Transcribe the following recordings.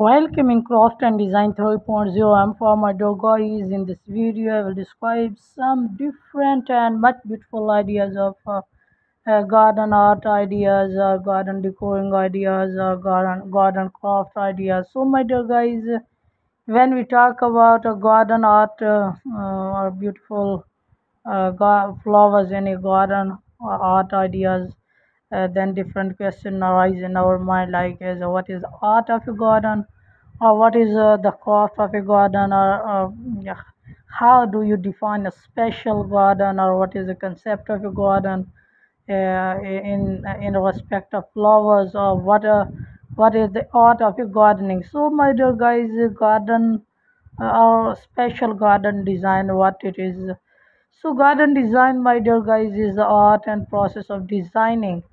Welcome in Craft and Design 3.0. I'm Farmer Dogo. In this video, I will describe some different and much beautiful ideas of garden art ideas, or garden decoring ideas, or garden craft ideas. So, my dear guys, when we talk about garden art or beautiful flowers in a garden art ideas, then different questions arise in our mind, like what is the art of a garden, or what is the craft of a garden, or how do you define a special garden, or what is the concept of a garden in respect of flowers, or what is the art of a gardening. So my dear guys, garden or special garden design, what it is. So garden design, my dear guys, is the art and process of designing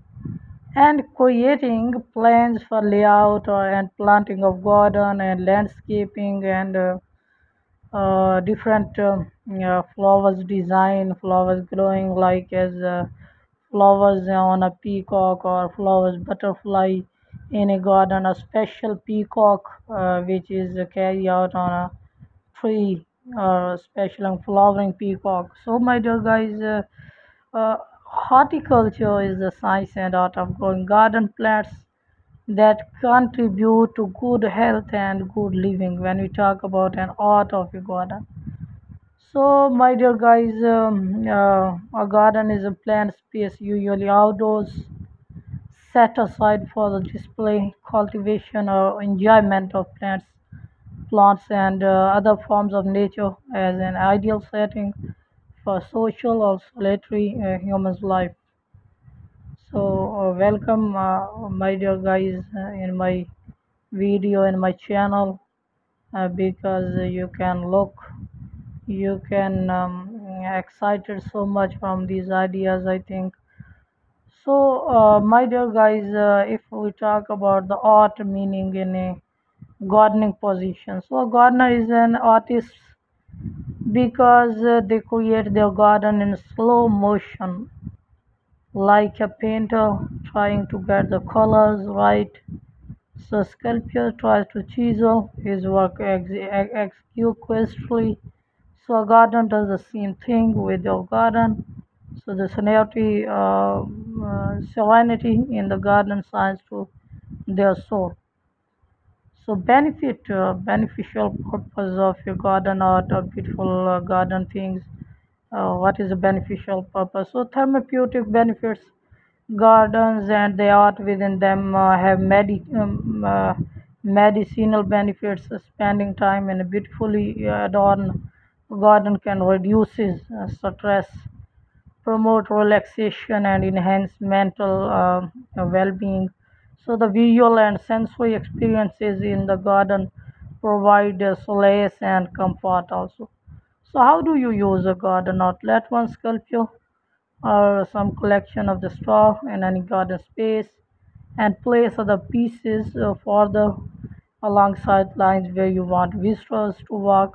and creating plans for layout and planting of garden and landscaping and different flowers design, flowers growing, like as flowers on a peacock or flowers butterfly in a garden, a special peacock which is carried out on a tree, special and flowering peacock. So my dear guys, horticulture is the science and art of growing garden plants that contribute to good health and good living, when we talk about an art of a garden. So my dear guys, a garden is a plant space, usually outdoors, set aside for the display, cultivation, or enjoyment of plants and other forms of nature, as an ideal setting for social or solitary human's life. So welcome my dear guys in my video, in my channel, because you can look, you can excited so much from these ideas, I think. So my dear guys, if we talk about the art meaning in a gardening position, so a gardener is an artist because they create their garden in slow motion, like a painter trying to get the colors right. So sculptor tries to chisel his work exquisitely. So a garden does the same thing with your garden. So the serenity in the garden shines to their soul. So beneficial purpose of your garden art or beautiful garden things. What is the beneficial purpose? So therapeutic benefits. Gardens and the art within them have medicinal benefits. Spending time in a beautifully adorned garden can reduce stress, promote relaxation, and enhance mental well-being. So the visual and sensory experiences in the garden provide solace and comfort also. So how do you use a garden art? Let one sculpture or some collection of the straw in any garden space and place other pieces further alongside lines where you want visitors to walk,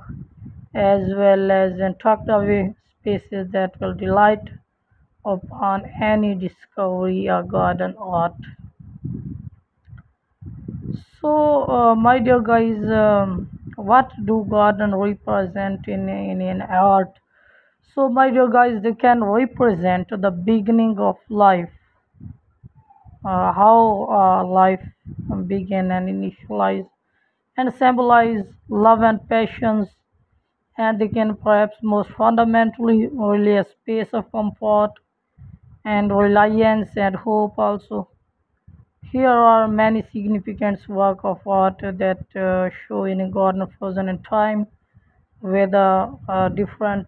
as well as in tucked away spaces that will delight upon any discovery or garden art. So my dear guys, what do garden represent in art? So my dear guys, they can represent the beginning of life, how life began and initialized, and symbolize love and passions, and they can perhaps most fundamentally really a space of comfort and reliance and hope also. Here are many significant works of art that show in a garden frozen in time, with a different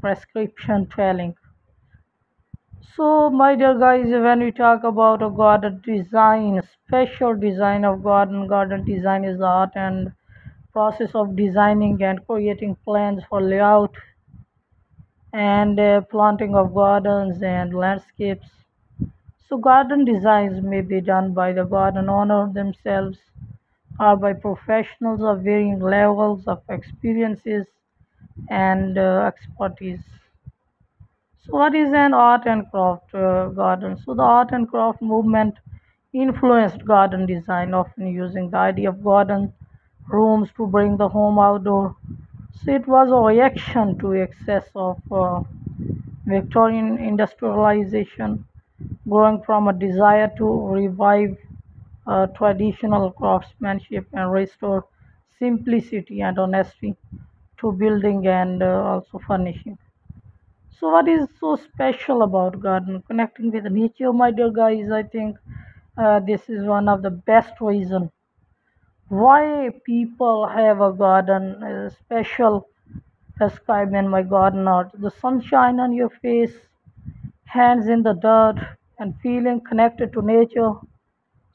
prescription telling. So my dear guys, when we talk about a garden design, special design of garden design is the art and process of designing and creating plans for layout and planting of gardens and landscapes. So garden designs may be done by the garden owner themselves, or by professionals of varying levels of experiences and expertise. So what is an art and craft garden? So the art and craft movement influenced garden design, often using the idea of garden rooms to bring the home outdoor. So it was a reaction to excess of Victorian industrialization, growing from a desire to revive traditional craftsmanship and restore simplicity and honesty to building and also furnishing. So what is so special about garden? Connecting with nature, my dear guys. I think this is one of the best reason why people have a garden. Special described in my garden art: the sunshine on your face, hands in the dirt, and feeling connected to nature.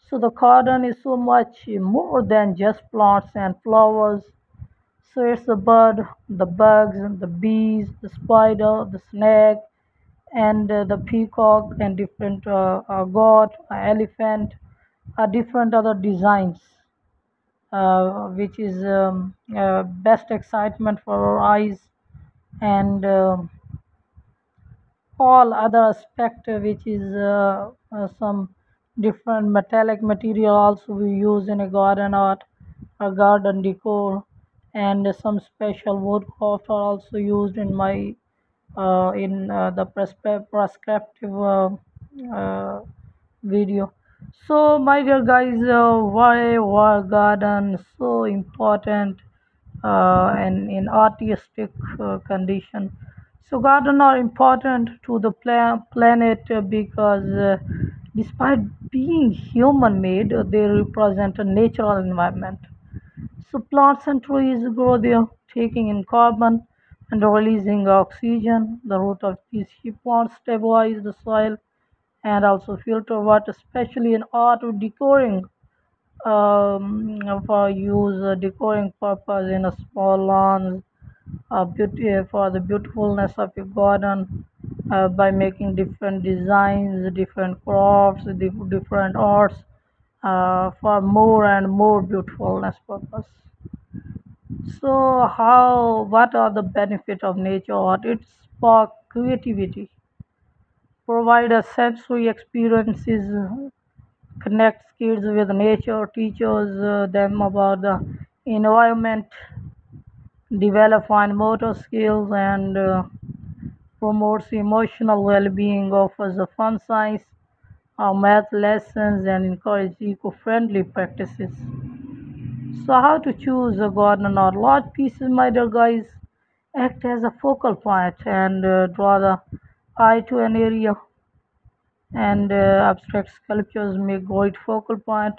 So the garden is so much more than just plants and flowers. So it's the bird, the bugs, and the bees, the spider, the snake, and the peacock, and different goat, elephant, different other designs, which is best excitement for our eyes, and all other aspect, which is some different metallic material also we use in a garden art, a garden decor. And some special woodcraft are also used in my the prescriptive video. So my dear guys, why were gardens so important and in artistic condition? So gardens are important to the planet because despite being human made, they represent a natural environment. So plants and trees grow there, taking in carbon and releasing oxygen. The root of these plants stabilize the soil and also filter water, especially in art or decoring, for use decoring purpose in a small lawn, for the beautifulness of your garden, by making different designs, different crafts, different arts, for more and more beautifulness purpose. So what are the benefits of nature art? It spark creativity, provide a sensory experiences, connects kids with nature, teaches them about the environment, develop fine motor skills, and promotes emotional well-being, offers a fun science, our math lessons, and encourage eco-friendly practices. So how to choose a garden or large pieces, my dear guys? Act as a focal point and draw the eye to an area, and abstract sculptures make great focal point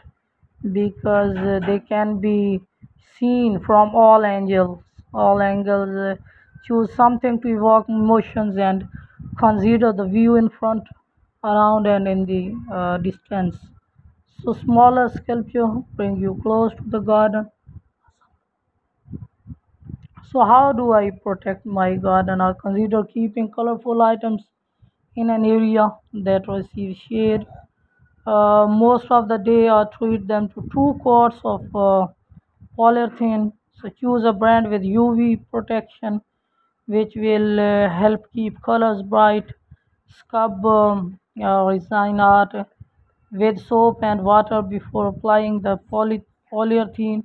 because they can be seen from all angles. Choose something to evoke emotions and consider the view in front, around, and in the distance. So smaller sculpture bring you close to the garden. So how do I protect my garden? I consider keeping colorful items in an area that receive shade most of the day, or treat them to 2 quarts of polyethylene. So choose a brand with UV protection, which will help keep colors bright. Scrub resin art with soap and water before applying the polyurethane.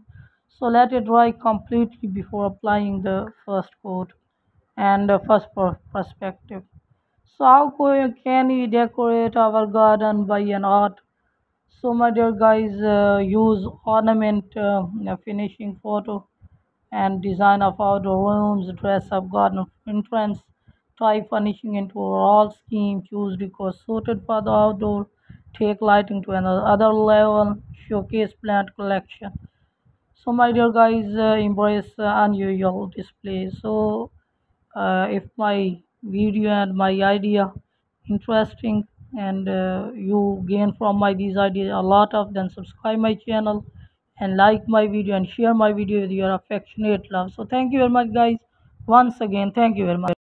So let it dry completely before applying the first coat and the first perspective. So how can we decorate our garden by an art? So my dear guys, use ornament, finishing photo, and design of outdoor rooms, dress up garden entrance, try furnishing into overall scheme, choose decor suited for the outdoor, take lighting to another level, showcase plant collection. So my dear guys, embrace unusual display. So if my video and my idea interesting, and you gain from my these ideas a lot of, then subscribe my channel and like my video and share my video with your affectionate love. So thank you very much guys, once again thank you very much.